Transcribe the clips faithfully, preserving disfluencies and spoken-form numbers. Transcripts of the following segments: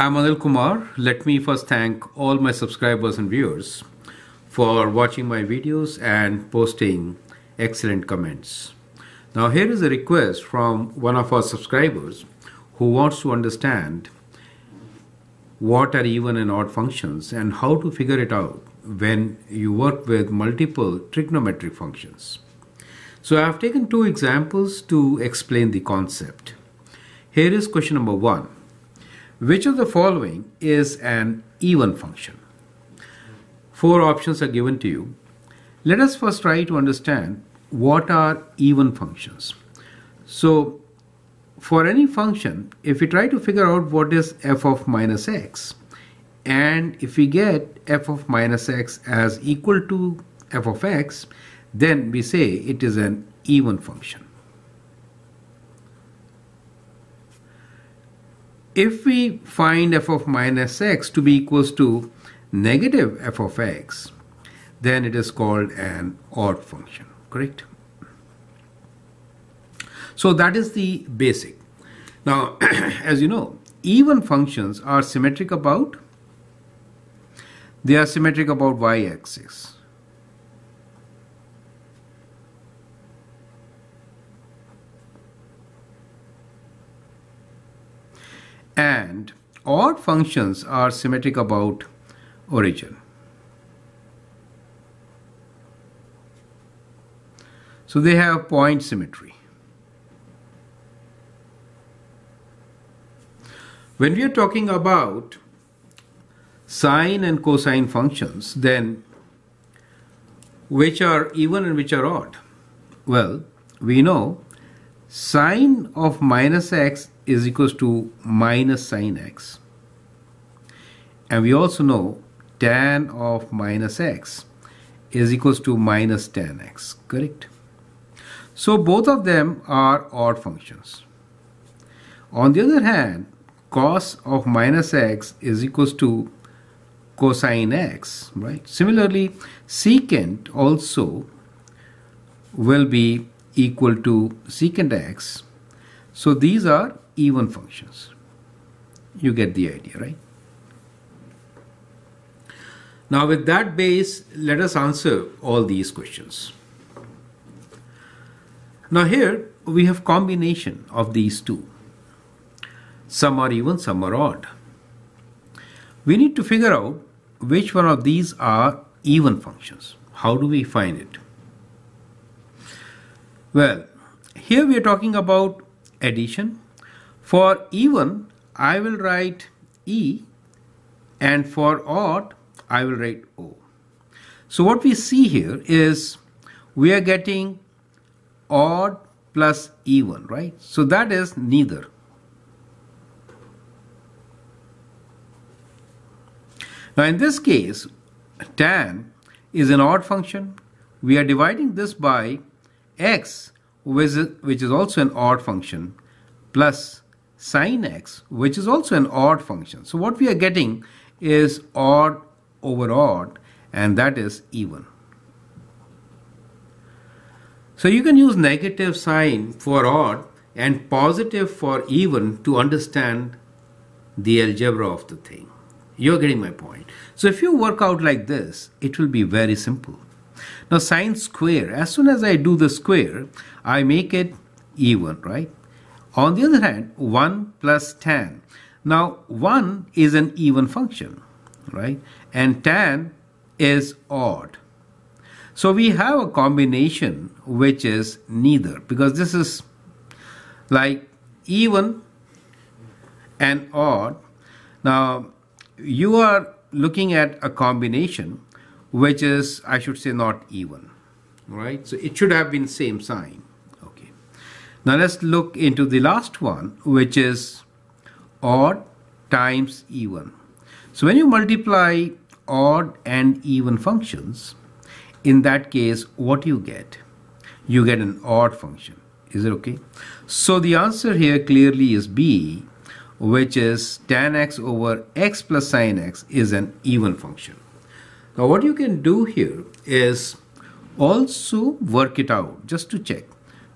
I'm Anil Kumar. Let me first thank all my subscribers and viewers for watching my videos and posting excellent comments. Now here is a request from one of our subscribers who wants to understand what are even and odd functions and how to figure it out when you work with multiple trigonometric functions. So I have taken two examples to explain the concept. Here is question number one. Which of the following is an even function? Four options are given to you. Let us first try to understand what are even functions. So for any function, if we try to figure out what is f of minus x, and if we get f of minus x as equal to f of x, then we say it is an even function. If we find f of minus x to be equals to negative f of x, then it is called an odd function, correct? So that is the basic. Now, as you know, even functions are symmetric about, they are symmetric about y-axis. And odd functions are symmetric about origin. So they have point symmetry. When we are talking about sine and cosine functions, then which are even and which are odd? Well, we know sine of minus x is equals to minus sine x, and we also know tan of minus x is equals to minus tan x, correct? So both of them are odd functions. On the other hand, cos of minus x is equals to cosine x, right? Similarly, secant also will be equal to secant x. So these are even functions. You get the idea, right? Now with that base, let us answer all these questions. Now here we have combination of these two. Some are even, some are odd. We need to figure out which one of these are even functions. How do we find it? Well, here we are talking about addition. For even, I will write E, and for odd, I will write O. So what we see here is we are getting odd plus even, right? So that is neither. Now in this case, tan is an odd function. We are dividing this by x, which is also an odd function, plus sine x, which is also an odd function. So what we are getting is odd over odd, and that is even. So you can use negative sign for odd and positive for even to understand the algebra of the thing. You're getting my point. So if you work out like this, it will be very simple. Now sine square, as soon as I do the square, I make it even, right? On the other hand, one plus tan. Now one is an even function, right? And tan is odd. So we have a combination which is neither, because this is like even and odd. Now you are looking at a combination which is, I should say, not even, right? So it should have been same sign. Okay. Now let's look into the last one, which is odd times even. So when you multiply odd and even functions, in that case, what do you get? You get an odd function. Is it okay? So the answer here clearly is B, which is tan x over x plus sine x is an even function. Now what you can do here is also work it out just to check.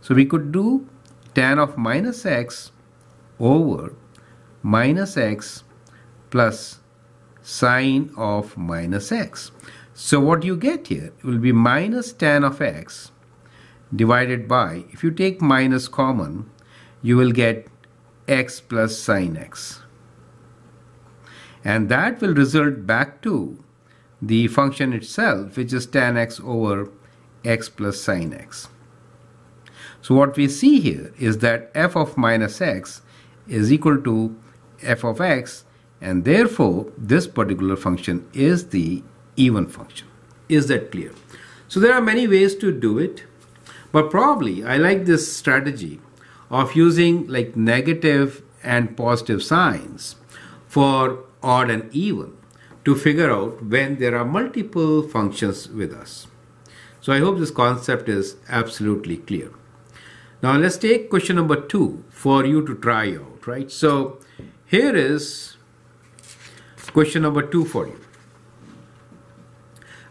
So we could do tan of minus x over minus x plus sine of minus x. So what you get here will be minus tan of x divided by, if you take minus common, you will get x plus sine x. And that will result back to the function itself, which is tan x over x plus sine x. So what we see here is that f of minus x is equal to f of x, and therefore this particular function is the even function. Is that clear? So there are many ways to do it, but probably I like this strategy of using like negative and positive signs for odd and even to figure out when there are multiple functions with us. So I hope this concept is absolutely clear. Now let's take question number two for you to try out, right? So here is question number two for you.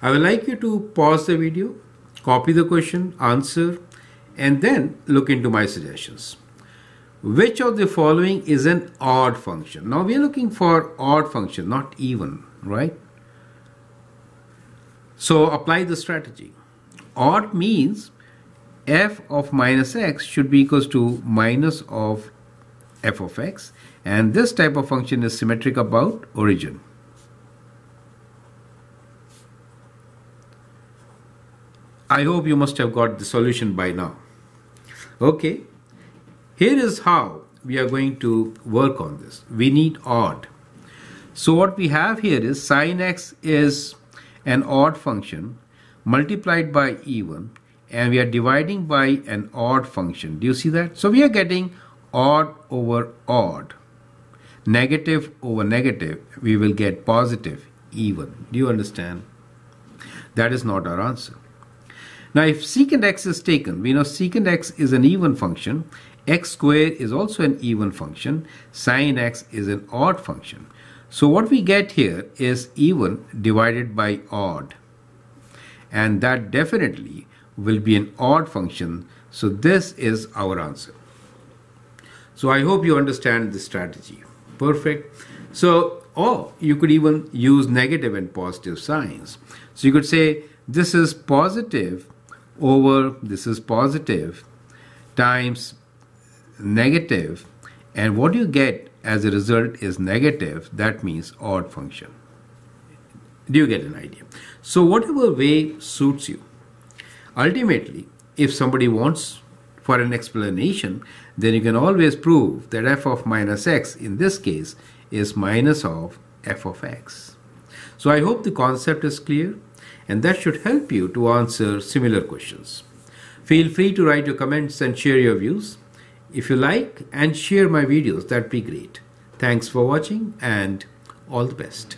I would like you to pause the video, copy the question, answer, and then look into my suggestions. Which of the following is an odd function? Now we are looking for odd function, not even, right? So apply the strategy. Odd means f of minus x should be equals to minus of f of x, and this type of function is symmetric about origin. I hope you must have got the solution by now. Okay, here is how we are going to work on this. We need odd. So what we have here is sine x is an odd function multiplied by even, and we are dividing by an odd function. Do you see that? So we are getting odd over odd, negative over negative, we will get positive, even. Do you understand? That is not our answer. Now if secant x is taken, we know secant x is an even function, x squared is also an even function, sine x is an odd function. So what we get here is even divided by odd, and that definitely will be an odd function. So this is our answer. So I hope you understand this strategy. Perfect. So, or you could even use negative and positive signs. So you could say this is positive over this is positive times negative, and what you get as a result is negative. That means odd function. Do you get an idea? So whatever way suits you. Ultimately, if somebody wants for an explanation, then you can always prove that f of minus x in this case is minus of f of x. So I hope the concept is clear, and that should help you to answer similar questions. Feel free to write your comments and share your views. If you like and share my videos, that'd be great. Thanks for watching and all the best.